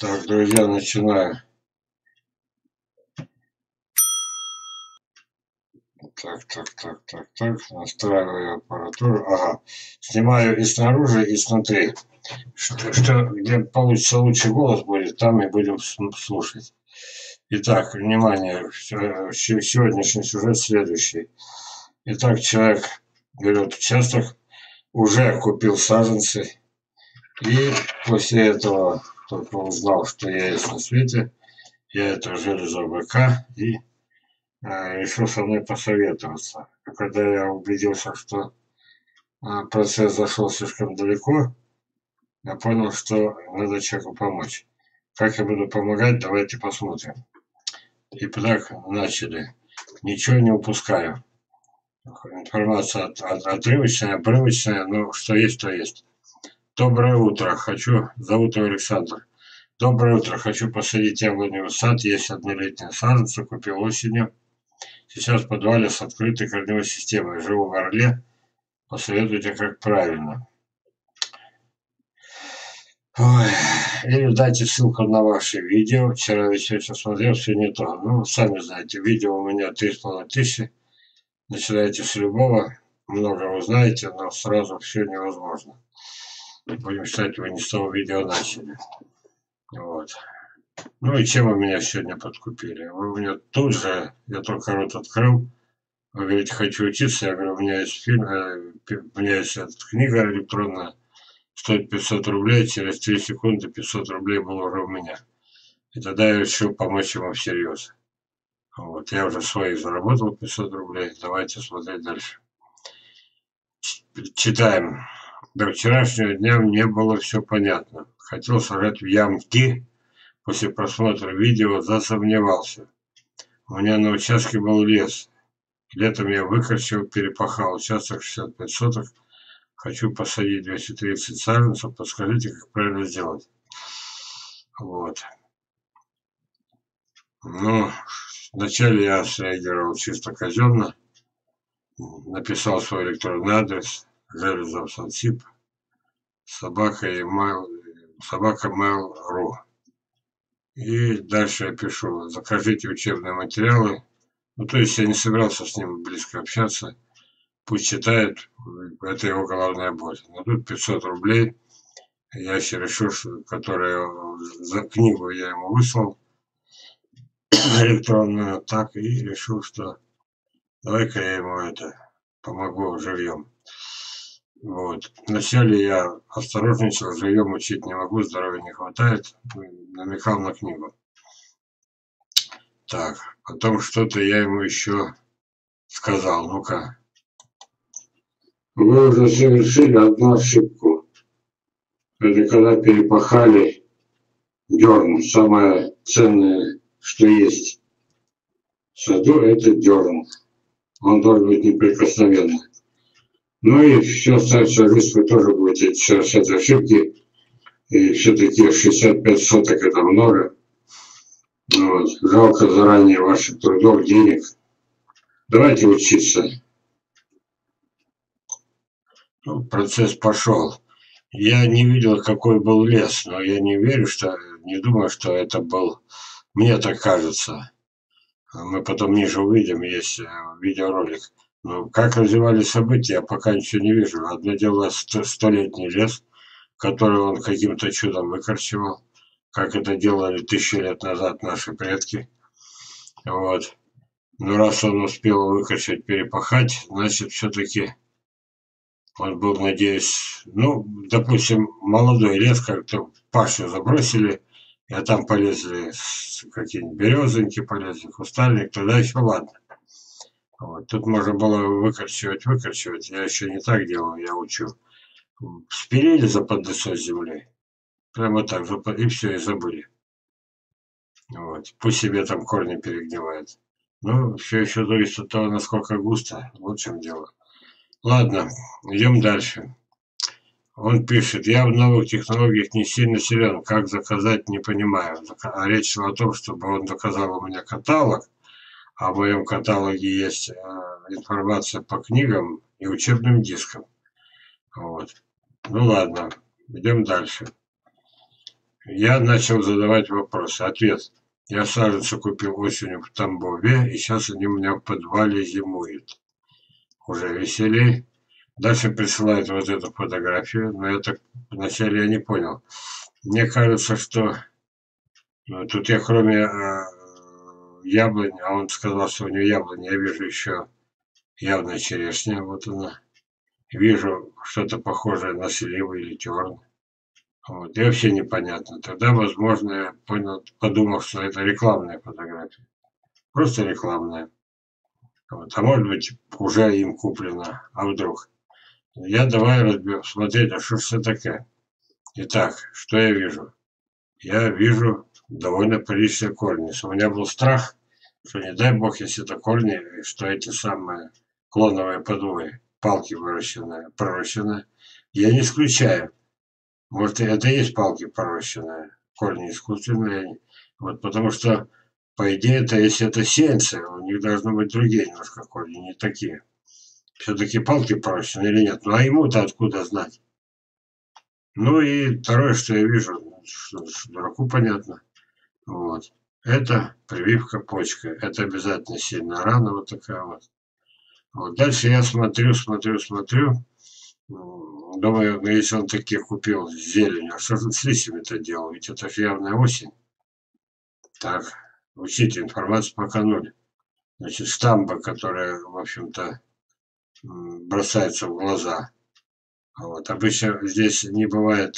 Так, друзья, начинаю. Так. Настраиваю аппаратуру. Ага. Снимаю и снаружи, и снутри. Что, где получится лучший голос будет, там и будем слушать. Итак, внимание. Сегодняшний сюжет следующий. Итак, человек берет участок, уже купил саженцы. И после этого только узнал, что я есть на свете. Я это Железов БК и решил со мной посоветоваться. И когда я убедился, что процесс зашел слишком далеко, я понял, что надо человеку помочь. Как я буду помогать, давайте посмотрим. И так начали. Ничего не упускаю. Информация отрывочная, обрывочная, но что есть, то есть. Доброе утро, зовут его Александр. Доброе утро, хочу посадить яблоню в сад, есть однолетняя саженца, купил осенью. Сейчас в подвале с открытой корневой системой, живу в Орле, посоветуйте, как правильно. Ой. Или дайте ссылку на ваши видео, вчера весь вечер смотрел, все не то. Ну, сами знаете, видео у меня 3500, начинайте с любого, много узнаете, но сразу все невозможно. Будем считать, вы не с того видео начали. Вот. Ну и чем вы меня сегодня подкупили? Вы меня тут же, я только рот открыл, вы говорите, хочу учиться, я говорю, у меня есть фильм, у меня есть книга электронная, стоит 500 рублей, через 3 секунды 500 рублей было уже у меня. И тогда я решил помочь ему всерьез. Вот, я уже своих заработал 500 рублей, давайте смотреть дальше. Читаем. До вчерашнего дня мне было все понятно. Хотел сажать в ямки, после просмотра видео засомневался. У меня на участке был лес. Летом я выкорчил, перепахал участок 65 соток. Хочу посадить 230 саженцев. Подскажите, как правильно сделать. Вот. Ну, вначале я среагировал чисто казенно. Написал свой электронный адрес. Железов сансип собака mail.ru. И дальше я пишу: закажите учебные материалы. Ну, то есть я не собирался с ним близко общаться. Пусть читает, это его головная боль. Но тут 500 рублей. Я еще решил, что, которую за книгу я ему выслал электронную, так и решил, что давай-ка я ему это помогу жильем. Вот. Вначале я осторожничал, живьем учить не могу, здоровья не хватает, намекал на книгу. Так, потом что-то я ему еще сказал, ну-ка. Вы уже совершили одну ошибку. Это когда перепахали дерн, самое ценное, что есть в саду, это дерн. Он должен быть неприкосновенный. Ну и все оставшийся лист вы тоже будете совершать ошибки. И все-таки 65 соток это много. Вот. Жалко заранее ваших трудов, денег. Давайте учиться. Ну, процесс пошел. Я не видел, какой был лес, но я не верю, что, не думаю, что это был. Мне так кажется. Мы потом ниже увидим, есть видеоролик. Ну, как развивались события, я пока ничего не вижу. Одно дело столетний лес, который он каким-то чудом выкорчевал, как это делали 1000 лет назад наши предки. Вот. Но раз он успел выкорчевать, перепахать, значит, все-таки он был, надеюсь, ну, допустим, молодой лес, как-то пашу забросили, а там полезли какие-нибудь березоньки, полезли кустарник, тогда еще ладно. Вот. Тут можно было выкорчевать. Я еще не так делал, я учу. Спилили за поддосой земли. Прямо так, и все, и забыли. Вот. Пусть себе там корни перегнивают. Ну, все еще зависит от того, насколько густо. Вот в чем дело. Ладно, идем дальше. Он пишет: я в новых технологиях не сильно силен. Как заказать, не понимаю. А речь шла о том, чтобы он заказал у меня каталог. А в моем каталоге есть информация по книгам и учебным дискам. Вот. Ну ладно, идем дальше. Я начал задавать вопросы. Ответ. Я саженцы купил осенью в Тамбове, и сейчас они у меня в подвале зимуют. Уже веселей. Дальше присылают вот эту фотографию, но я так вначале я не понял. Мне кажется, что тут я кроме яблонь, а он сказал, что у него яблонь, я вижу еще явно черешня, вот она. Вижу что-то похожее на сливу или терн. Вот. И вообще непонятно. Тогда, возможно, я понял, подумал, что это рекламная фотография. Просто рекламная. Вот. А может быть, уже им куплено. А вдруг? Я давай разберу, смотреть, а что ж это такое? Итак, что я вижу? Я вижу довольно приличные корни. У меня был страх, что не дай бог, если это корни, что эти самые клоновые подувы, палки выращенные, пророщенные. Я не исключаю. Может, это и есть палки пророщенные, корни искусственные. Вот потому что, по идее, это если это сеянцы, у них должны быть другие немножко корни, не такие. Все-таки палки пророщенные или нет? Ну, а ему-то откуда знать? Ну, и второе, что я вижу, что дураку понятно, вот. Это прививка почкой. Это обязательно сильно рана вот такая вот. Вот. Дальше я смотрю. Думаю, ну если он такие купил зеленью, а что же он с листьями-то делал? Ведь это же явная осень. Так, учите, информацию пока ноль. Значит, штамба, которая, в общем-то, бросается в глаза. Вот. Обычно здесь не бывает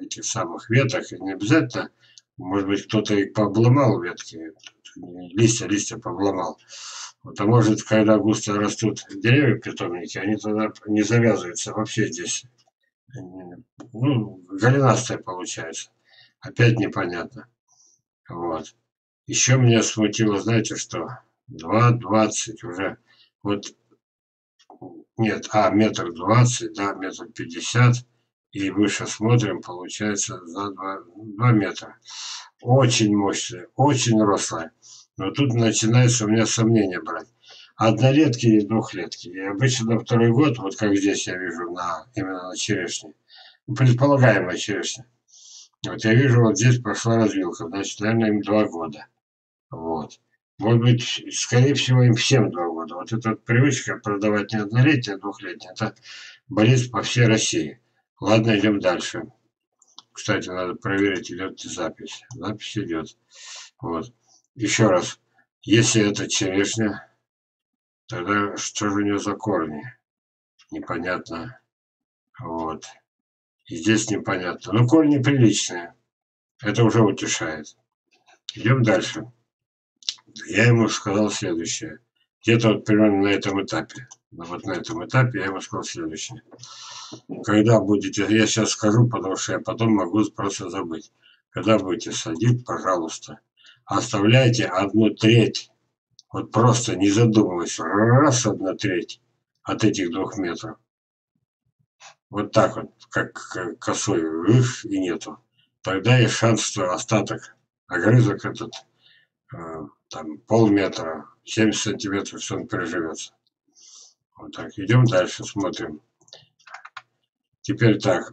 этих самых веток, и не обязательно. Может быть, кто-то и пообломал ветки, листья пообломал. Вот, а может, когда густо растут деревья питомники, они тогда не завязываются вообще здесь. Ну, голенастая получается. Опять непонятно. Вот. Еще меня смутило, знаете что? 2,20 уже. Вот. Нет, метр 20, да, метр 50. И выше смотрим, получается, за 2 метра. Очень мощная, очень рослая. Но тут начинается у меня сомнения брать. Однолетки и двухлетки. И обычно на второй год, вот как здесь я вижу, именно на черешне, предполагаемая черешня. Вот я вижу, вот здесь прошла развилка, значит, наверное, им 2 года. Вот. Может быть, скорее всего, им всем 2 года. Вот эта вот привычка продавать не однолетние, а двухлетние, это болезнь по всей России. Ладно, идем дальше. Кстати, надо проверить, идет ли запись. Запись идет. Вот. Еще раз, если это черешня, тогда что же у нее за корни? Непонятно. Вот. И здесь непонятно. Но корни приличные. Это уже утешает. Идем дальше. Я ему сказал следующее. Где-то вот примерно на этом этапе. Вот на этом этапе я ему сказал следующее. Когда будете, я сейчас скажу, потому что я потом могу просто забыть. Когда будете садить, пожалуйста, оставляйте 1/3, вот просто не задумываясь, раз 1/3 от этих 2 метров. Вот так вот, как косой, и нету. Тогда есть шанс, что остаток, огрызок этот, там, полметра, 70 сантиметров, что он переживется. Вот так, идем дальше, смотрим. Теперь так,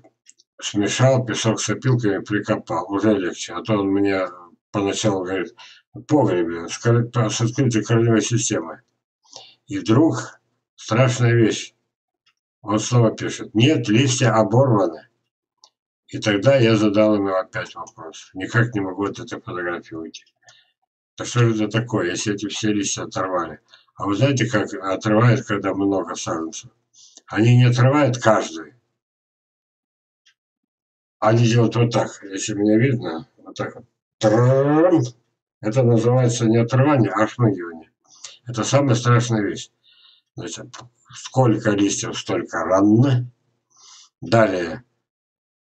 смешал песок с опилками, прикопал, уже легче, а то он мне... Поначалу говорит, в погребе, с открытой корневой системой. И вдруг страшная вещь. Он снова пишет, нет, листья оборваны. И тогда я задал ему опять вопрос. Никак не могу от этой фотографии уйти. Да что же это такое, если эти все листья оторвали? А вы знаете, как отрывают, когда много саженцев? Они не отрывают каждый. Они делают вот так, если меня видно, вот так вот. Это называется не отрывание, а шмыгивание. Это самая страшная вещь. Значит, сколько листьев, столько ран. Далее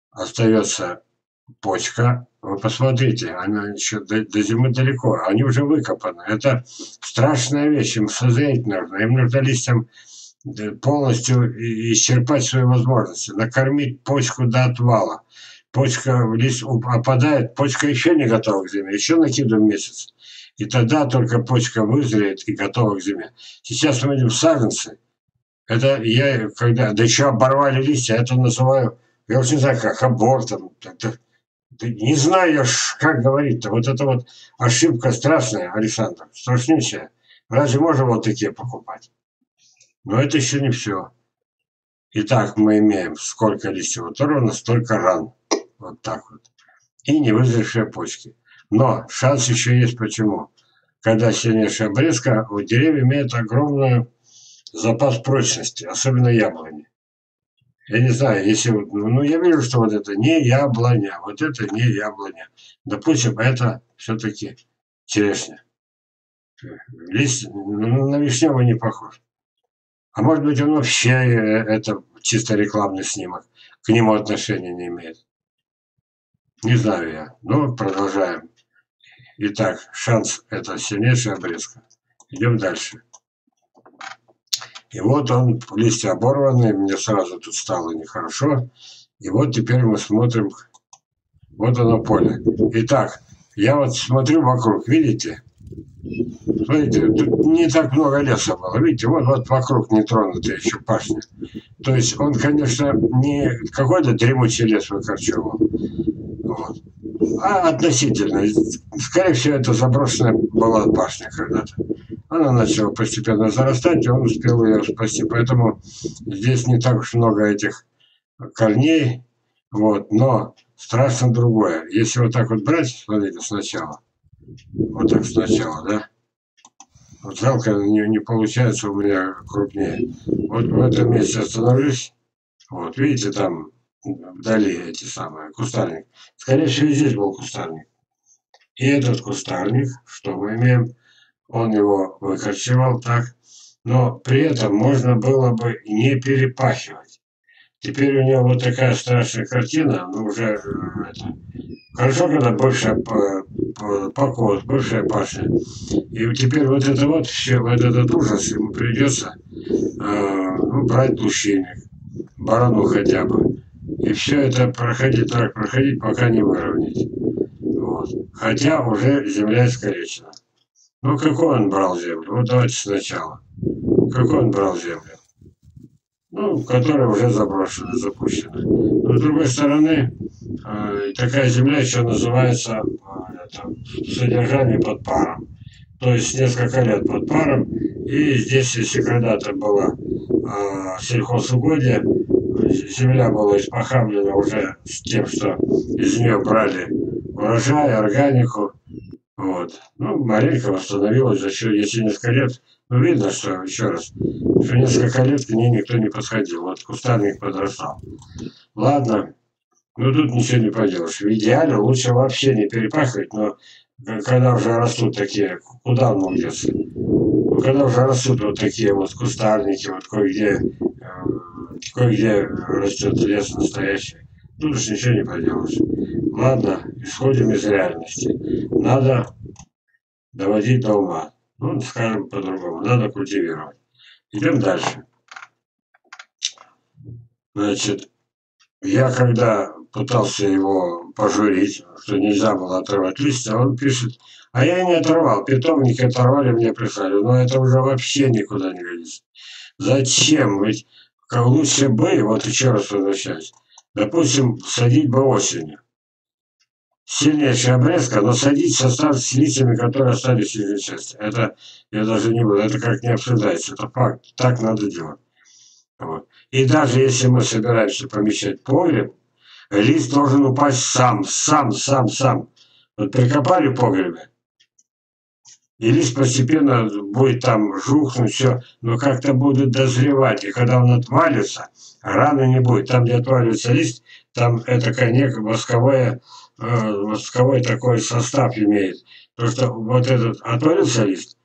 остается почка. Вы посмотрите, она еще до зимы далеко. Они уже выкопаны. Это страшная вещь. Им созреть нужно. Им нужно листьям полностью исчерпать свои возможности. Накормить почку до отвала. Почка в лист опадает, почка еще не готова к зиме, еще накидываем месяц. И тогда только почка вызреет и готова к зиме. Сейчас мы видим саженцы. Это я, когда, да еще оборвали листья, это называю, я уж не знаю как, абортом. Не знаешь, как говорить-то. Вот это вот ошибка страшная, Александр, страшнейшая. Разве можно вот такие покупать? Но это еще не все. Итак, мы имеем сколько листьев оторвано, столько ран. Вот так вот. И невызревшие почки. Но шанс еще есть. Почему? Когда сильнейшая обрезка, у деревьев имеет огромный запас прочности, особенно яблони. Я не знаю, если... Ну, я вижу, что вот это не яблоня, вот это не яблоня. Допустим, это все-таки черешня. Лист, ну, на вишневый не похож. А может быть, он вообще, это чисто рекламный снимок, к нему отношения не имеет. Не знаю я. Ну, продолжаем. Итак, шанс – это сильнейшая обрезка. Идем дальше. И вот он, листья оборваны, мне сразу тут стало нехорошо. И вот теперь мы смотрим, вот оно поле. Итак, я вот смотрю вокруг, видите? Смотрите, тут не так много леса было, видите, вот вокруг нетронутая еще пашня. То есть он, конечно, не какой-то дремучий лес выкорчевал, вот, а относительно. Скорее всего, это заброшенная была башня когда-то. Она начала постепенно зарастать, и он успел ее спасти. Поэтому здесь не так уж много этих корней. Вот. Но страшно другое. Если вот так вот брать, смотрите, сначала. Вот так сначала, да? Вот жалко, не получается у меня крупнее. Вот в этом месте остановлюсь. Вот, видите, там вдали эти самые, кустарник. Скорее всего, здесь был кустарник. И этот кустарник, что мы имеем... Он его выкорчевал так, но при этом можно было бы не перепахивать. Теперь у него вот такая страшная картина, ну уже это, хорошо, когда бывшая покос, бывшая пашня. И теперь вот это вот все, вот этот ужас ему придется брать лущинник, барану хотя бы. И все это проходить так, проходить, пока не выровнять. Вот. Хотя уже земля искоречена. Ну, какой он брал землю? Вот давайте сначала. Какой он брал землю? Ну, которая уже заброшена, запущена. Но, с другой стороны, такая земля еще называется содержание под паром. То есть несколько лет под паром. И здесь, если когда-то было сельхозугодие, земля была испохаблена уже с тем, что из нее брали урожай, органику. Вот. Ну, маленько восстановилось за счет, если несколько лет, ну, видно, что, еще раз, что несколько лет к ней никто не подходил, вот кустарник подрастал. Ладно, ну, тут ничего не поделаешь. В идеале лучше вообще не перепахивать, но когда уже растут такие, куда он мог деться? Ну, когда уже растут вот такие вот кустарники, вот кое-где растет лес настоящий, тут уж ничего не поделаешь. Ладно, исходим из реальности. Надо доводить до ума. Ну, скажем по-другому. Надо культивировать. Идем дальше. Значит, я когда пытался его пожурить, что нельзя было отрывать листья, он пишет, а я и не оторвал. Питомники оторвали, мне прислали. Но это уже вообще никуда не годится. Зачем? Ведь как лучше бы, вот еще раз возвращаюсь, допустим, садить бы осенью. Сильнейшая обрезка, но садить состав с листьями, которые остались в нижней части. Это я даже не буду, это как не обсуждается, это факт, так надо делать. Вот. И даже если мы собираемся помещать погреб, лист должен упасть сам. Вот прикопали в погребе, и лист постепенно будет там жухнуть, все, но как-то будет дозревать, и когда он отвалится, раны не будет. Там, где отваливается лист, там это некое восковой такой состав имеет. Потому что вот этот отвалился лист,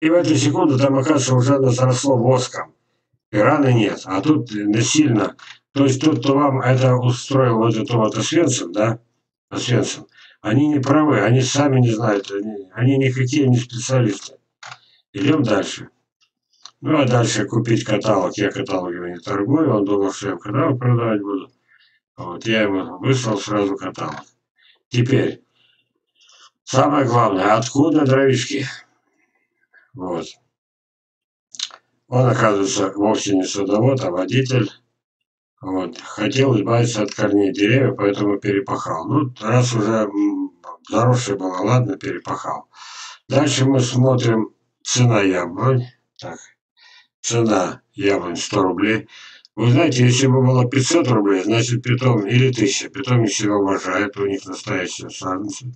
и в эту секунду там, оказывается, уже заросло воском. И раны нет. А тут насильно. То есть тут кто вам это устроил, вот это вот Освенцим, да? Освенцим. Они не правы, они сами не знают. Они никакие не специалисты. Идем дальше. Ну, а дальше купить каталог. Я каталогами не торгую. Он думал, что я каталог продавать буду. Вот я ему выслал сразу каталог. Теперь, самое главное, откуда дровишки? Вот. Он, оказывается, вовсе не садовод, а водитель. Вот. Хотел избавиться от корней деревьев, поэтому перепахал. Ну, раз уже заросшая была, ладно, перепахал. Дальше мы смотрим цена яблонь. Так. Цена яблонь 100 рублей. Вы знаете, если бы было 500 рублей, значит, питомник, или 1000, питомник себя уважает, у них настоящие саженцы.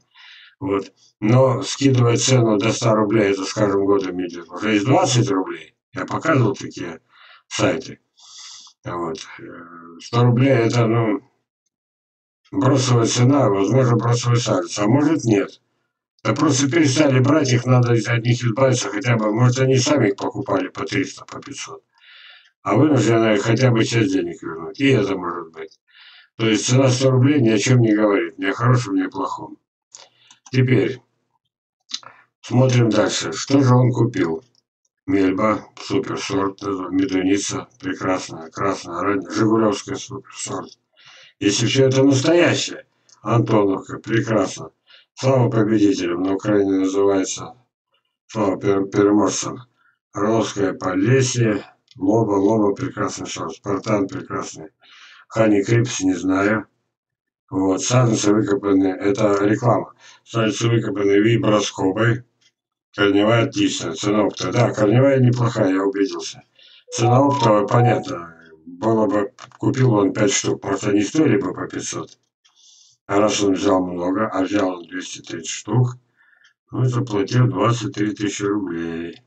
Вот. Но скидывая цену до 100 рублей, это, скажем, годом идет. Уже из 20 рублей, я показывал такие сайты. Вот. 100 рублей это, ну, бросовая цена, возможно, бросовый саженец, а может нет. Да просто перестали брать их, надо от них избавиться хотя бы, может, они сами их покупали по 300, по 500. А вынуждены хотя бы часть денег вернуть. И это может быть. То есть цена 100 рублей ни о чем не говорит. Ни о хорошем, ни о плохом. Теперь смотрим дальше. Что же он купил? Мельба, суперсорт. Медуница, прекрасная. Красная, Арань. Жигулевская, суперсорт. Если все это настоящее. Антоновка, прекрасно. Слава победителям. На Украине называется. Слава переможцам. Орловская Лоба. Лоба, прекрасный сорт. Спартан прекрасный. Хани Крипс, не знаю. Вот, саженцы выкопаны, это реклама. Саженцы выкопаны виброскобой. Корневая отличная, цена оптовая. Да, корневая неплохая, я убедился. Цена оптовая, понятно. Было бы, купил он 5 штук, просто не стоили бы по 500. А раз он взял много, а взял он 230 штук, он заплатил 23 тысячи рублей.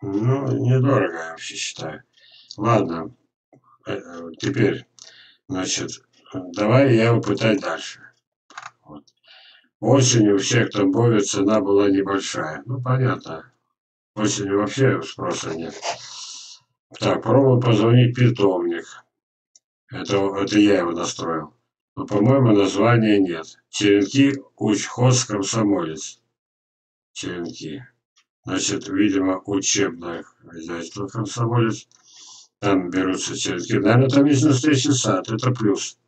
Ну, недорого, я вообще считаю. Ладно, теперь, значит, давай я его пытать дальше. Вот. Осенью у всех там Тамбове цена была небольшая. Ну, понятно. Осенью вообще спроса нет. Так, пробую позвонить питомник. Это я его настроил. Но, по-моему, названия нет. Черенки Учхоз Комсомолец. Черенки. Значит, видимо, учебное хозяйство Комсомолец. Там берутся черенки. Наверное, там есть настоящий сад. Это плюс.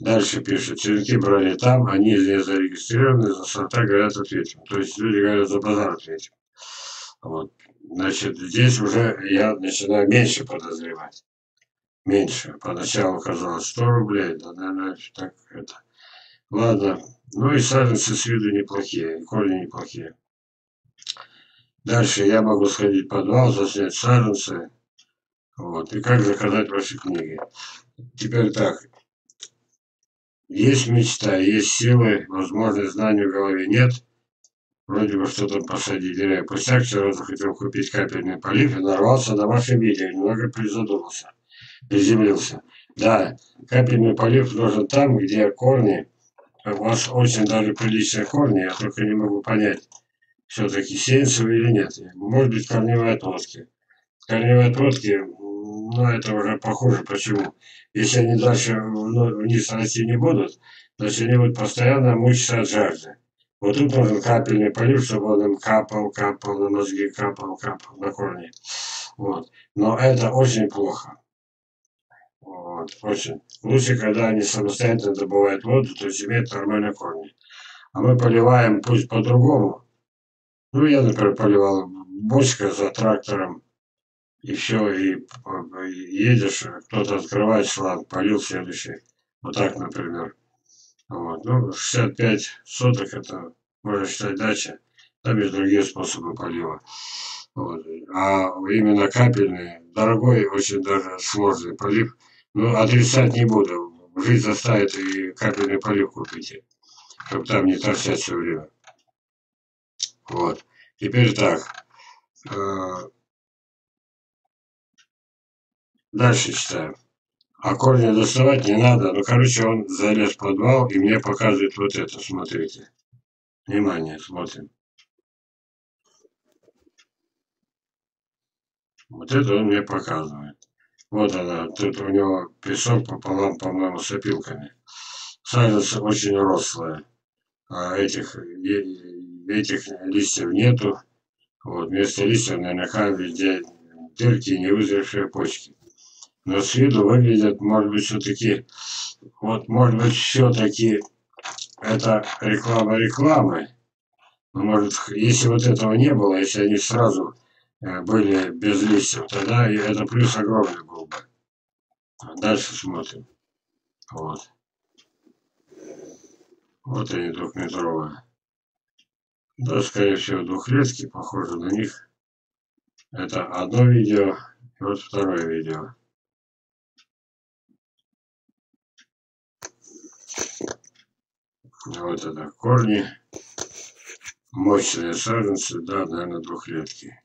Дальше пишут. Черенки брали там. Они не зарегистрированы. За сорта, говорят, ответим. То есть люди говорят, за базар ответим. Вот. Значит, здесь уже я начинаю меньше подозревать. Меньше. Поначалу казалось 100 рублей. Да, наверное, так это. Ладно. Ну и саженцы с виду неплохие. И корни неплохие. Дальше я могу сходить в подвал, заснять саженцы. Вот. И как заказать ваши книги. Теперь так. Есть мечта, есть силы, возможность, знаний в голове нет. Вроде бы что-то посадить деревья. Пустяк вчера захотел купить капельный полив и нарвался на ваше видео. Немного призадумался, приземлился. Да, капельный полив нужен там, где корни. У вас очень даже приличные корни, я только не могу понять. Все-таки сеянцевые или нет. Может быть, корневые отводки. Корневые отводки, ну, это уже похуже. Почему? Если они дальше вниз расти не будут, значит, они будут постоянно мучиться от жажды. Вот тут нужен капельный полив, чтобы он им капал, капал на мозги, капал, капал на корни. Вот. Но это очень плохо. Вот, очень. Лучше, когда они самостоятельно добывают воду, то есть имеют нормальные корни. А мы поливаем, пусть по-другому. Ну, я, например, поливал бочка за трактором, и все, и едешь, кто-то открывает шланг, полил следующий. Вот так, например. Вот. Ну, 65 соток, это, можно считать, дача. Там есть другие способы полива. Вот. А именно капельный, дорогой, очень даже сложный полив. Ну, отрицать не буду. Жизнь заставит и капельный полив купите, чтобы там не торчать все время. Вот. Теперь так. Дальше читаем. А корни доставать не надо. Ну, короче, он залез в подвал и мне показывает вот это. Смотрите. Внимание, смотрим. Вот это он мне показывает. Вот она. Тут у него песок пополам, по-моему, с опилками. Саженцы очень рослые. А этих листьев нету. Вот, вместо листьев наверняка везде дырки и невызревшие почки. Но с виду выглядят, может быть, все-таки, вот, может быть, все-таки это реклама рекламы. Но, может, если вот этого не было, если они сразу были без листьев, тогда это плюс огромный был бы. А дальше смотрим. Вот. Вот они, двухметровые. Да, скорее всего, двухлетки, похоже на них. Это одно видео, и вот второе видео. Вот это корни. Мощные саженцы, да, наверное, двухлетки.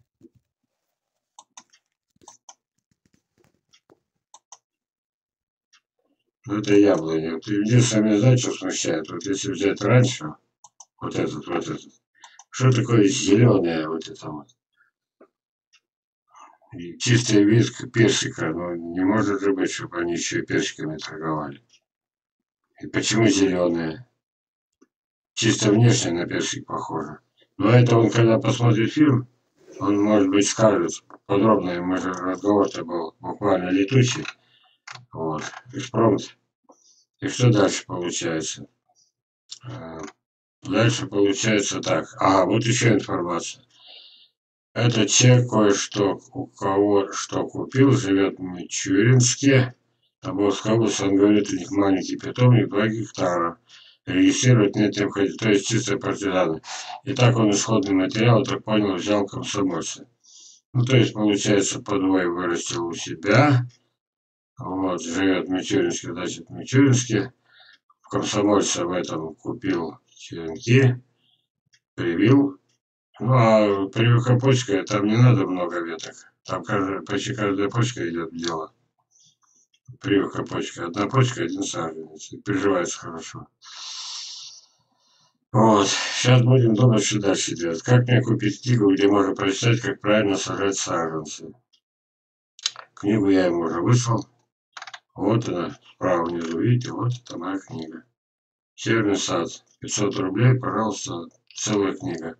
Это яблони. Вот единственное, знаешь, что смущает? Вот если взять раньше, вот этот. Что такое зеленое вот это вот? И чистый вид персика, но не может же быть, чтобы они еще и персиками торговали. И почему зеленые? Чисто внешне на персик похоже. Но это он, когда посмотрит фильм, он, может быть, скажет подробно, ему же разговор-то был буквально летучий. Вот, экспромт. И что дальше получается? Дальше получается так. А, вот еще информация. Этот человек кое-что, у кого что купил, живет в Мичуринске, Тобольская область. Он говорит, у них маленький питомник, 2 гектара. Регистрировать нет необходимости, то есть чистые партизаны. И так он исходный материал, я так понял, взял комсомольцы. Ну, то есть, получается, по двое вырастил у себя. Вот, живет в Мичуринске, значит, в Мичуринске. Комсомольца в этом купил черенки, привил. Ну, а прививка почкой, там не надо много веток. Там почти каждая почка идет в дело. Прививка почкой. Одна почка, один саженец. Приживается хорошо. Вот. Сейчас будем думать, что дальше делать. Как мне купить книгу, где можно прочитать, как правильно сажать саженцы? Книгу я ему уже выслал. Вот она, справа внизу, видите, вот это моя книга. Северный сад. 500 рублей, пожалуйста, целая книга.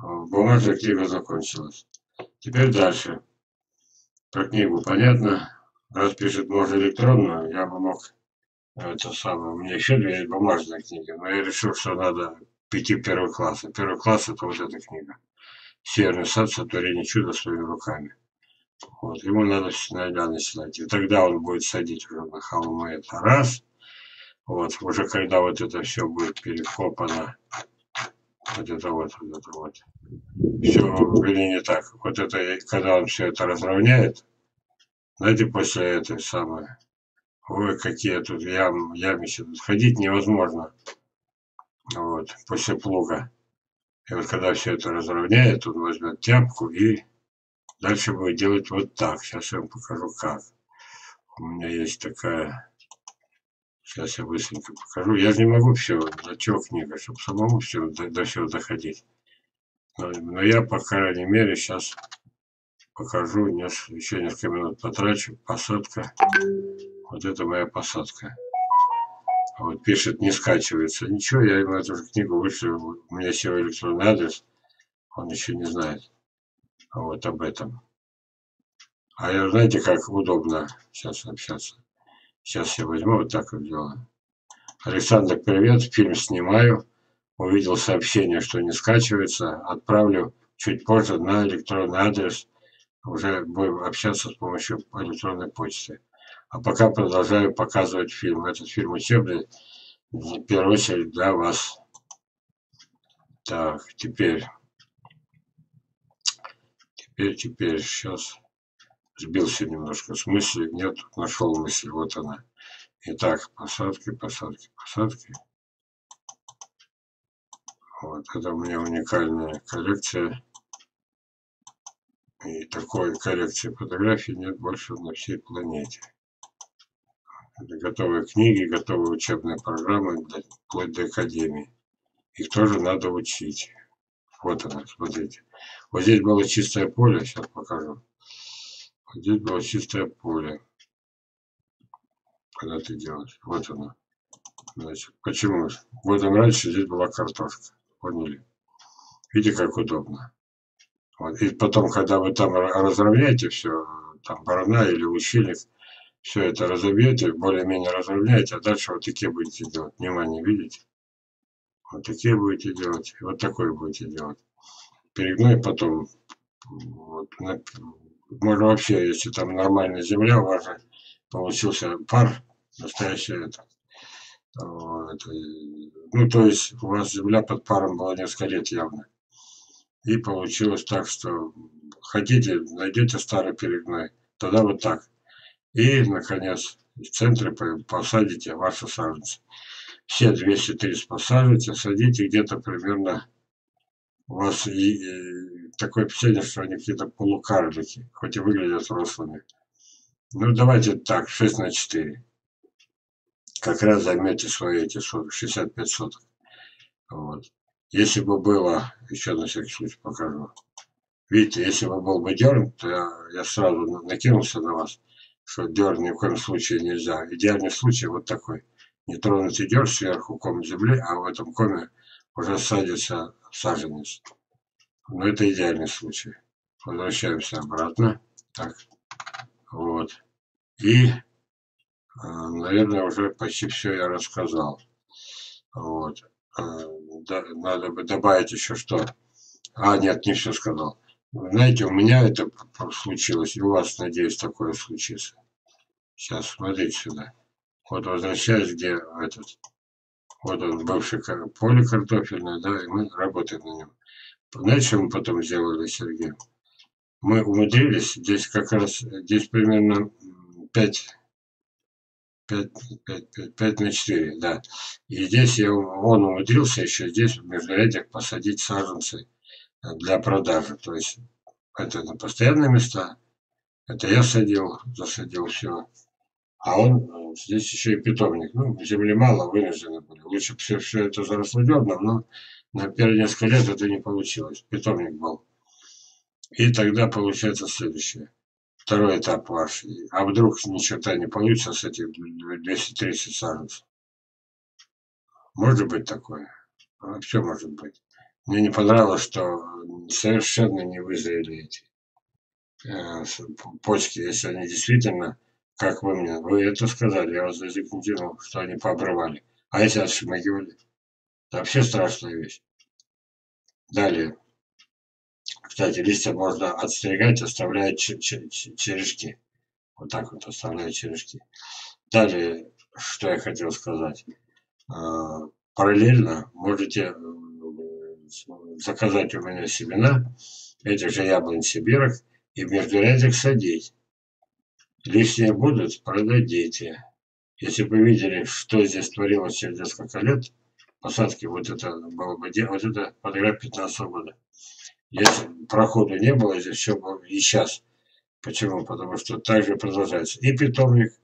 Бумажная книга закончилась. Теперь дальше. Про книгу понятно. Раз пишет, может, электронную, я бы мог... У меня еще две бумажные книги, но я решил, что надо пойти в первый класс. А первый класс — это вот эта книга. «Северный сад. Сотворение чуда своими руками». Вот, ему надо всегда начинать. И тогда он будет садить уже на холмы. Это раз. Вот, уже когда вот это все будет перекопано. Вот это. Все, или не так. Вот это, когда он все это разровняет, знаете, после этой самой... Ой, какие тут ямища. Ходить невозможно. Вот, после плуга. И вот когда все это разровняет, он возьмет тяпку и... Дальше буду делать вот так. Сейчас я вам покажу, как. У меня есть такая... Сейчас я быстренько покажу. Я же не могу все. Для чего книга? Чтобы самому все, до всего доходить. Но я, по крайней мере, сейчас покажу. Еще несколько минут потрачу. Посадка. Вот это моя посадка. Вот пишет, не скачивается. Ничего, я ему эту же книгу вышлю. У меня сел электронный адрес. Он еще не знает. Вот об этом. А я, знаете, как удобно сейчас общаться. Сейчас я возьму, вот так вот делаю. Александр, привет. Фильм снимаю. Увидел сообщение, что не скачивается. Отправлю чуть позже на электронный адрес. Уже будем общаться с помощью электронной почты. А пока продолжаю показывать фильм. Этот фильм учебный. В первую очередь для вас. Так, теперь... Теперь, сейчас сбился немножко с мысли. Нет, нашел мысль. Вот она. Итак, посадки. Вот, это у меня уникальная коллекция. И такой коллекции фотографий нет больше на всей планете. Это готовые книги, готовые учебные программы, вплоть до академии. Их тоже надо учить. Вот она, смотрите. Вот здесь было чистое поле, сейчас покажу. Вот здесь было чистое поле. Когда ты делаешь. Вот оно. Значит, почему? Годом раньше здесь была картошка. Поняли? Видите, как удобно. Вот. И потом, когда вы там разровняете все, там барана или ущельник, все это разобьете, более-менее разровняете, а дальше вот такие будете делать. Внимание, видите? Вот такие будете делать. Вот такой будете делать. Перегной потом. Вот, можно вообще, если там нормальная земля, важно получился пар, настоящий это. Вот. Ну, то есть у вас земля под паром была несколько лет явно. И получилось так, что хотите, найдете старый перегной, тогда вот так. И, наконец, в центре посадите вашу саженцу. Все 230 посажите, садите где-то примерно. У вас и такое впечатление, что они какие-то полукарлики, хоть и выглядят рослыми. Ну, давайте так, 6 на 4. Как раз займете свои эти 65 соток. Вот. Если бы было, еще на всякий случай покажу. Видите, если бы был бы дерн, то я сразу накинулся на вас, что дерн ни в коем случае нельзя. Идеальный случай вот такой. Не тронутый дерн сверху ком земли, а в этом коме уже садится саженец. Но это идеальный случай. Возвращаемся обратно. Так. Вот. И, наверное, уже почти все я рассказал. Вот. Надо бы добавить еще что. А, нет, не все сказал. Знаете, у меня это случилось, и у вас, надеюсь, такое случится. Сейчас, смотрите сюда. Вот возвращаюсь, где этот. Вот он, бывший поле картофельное, да, и мы работаем на нем. Знаете, что мы потом сделали, Сергей? Мы умудрились, здесь как раз, здесь примерно 5 на 4, да. И здесь он умудрился еще здесь в междурядьях посадить саженцы для продажи. То есть это на постоянные места, это я садил, засадил все. А он здесь еще и питомник. Ну, земли мало, вынуждены были. Лучше бы все это заросло дерном, но на первые несколько лет это не получилось. Питомник был. И тогда получается следующее. Второй этап ваш. А вдруг ни черта не получится с этих 230 саженцев? Может быть такое? Все может быть. Мне не понравилось, что совершенно не вызрели эти почки, если они действительно... Как вы это сказали, я вас заинтересовал, что они пообрывали. А эти отшмыгивали. Это вообще страшная вещь. Далее. Кстати, листья можно отстригать, оставляя черешки. Вот так вот, оставляя черешки. Далее, что я хотел сказать. Параллельно можете заказать у меня семена этих же яблонь сибирок и в междурядьях садить. Лишние будут, продадите. Если бы видели, что здесь творилось через несколько лет, посадки, вот это было бы дело, вот это фотография 2015 года. Если проходу не было, здесь все было и сейчас. Почему? Потому что так же продолжается и питомник,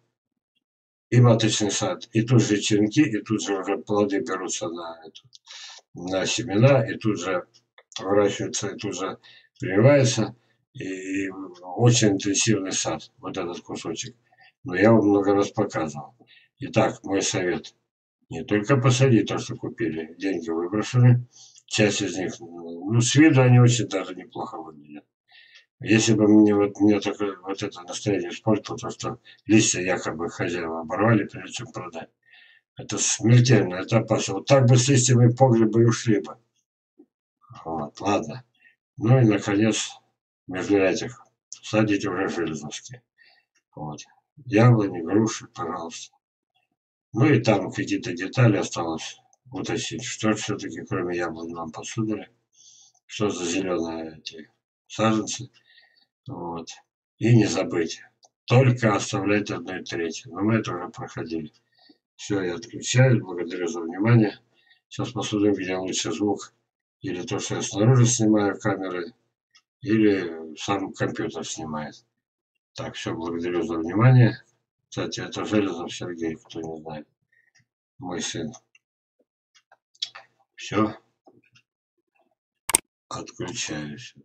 и маточный сад, и тут же черенки, и тут же уже плоды берутся на семена, и тут же выращиваются, и тут же прививаются. И очень интенсивный сад, вот этот кусочек. Но я вам много раз показывал. Итак, мой совет. Не только посадить то, что купили. Деньги выброшены. Часть из них, ну, с виду они очень даже неплохо выглядят. Если бы мне такое вот это настроение испортило, то что листья якобы хозяева оборвали, прежде чем продать. Это смертельно, это опасно. Вот так бы с листьями погреба и ушли бы. Вот, ладно. Ну и, наконец... Между этих садите уже железовские. Вот. Яблони, груши, пожалуйста. Ну и там какие-то детали осталось уточнить. Что все-таки кроме яблонь нам подсудили? Что за зеленые эти саженцы? Вот. И не забыть. Только оставлять 1/3. Но мы это уже проходили. Все, я отключаюсь. Благодарю за внимание. Сейчас посмотрим, где лучше звук. Или то, что я снаружи снимаю камерой. Или сам компьютер снимает. Так, все, благодарю за внимание. Кстати, это Железов Сергей, кто не знает. Мой сын. Все. Отключаюсь.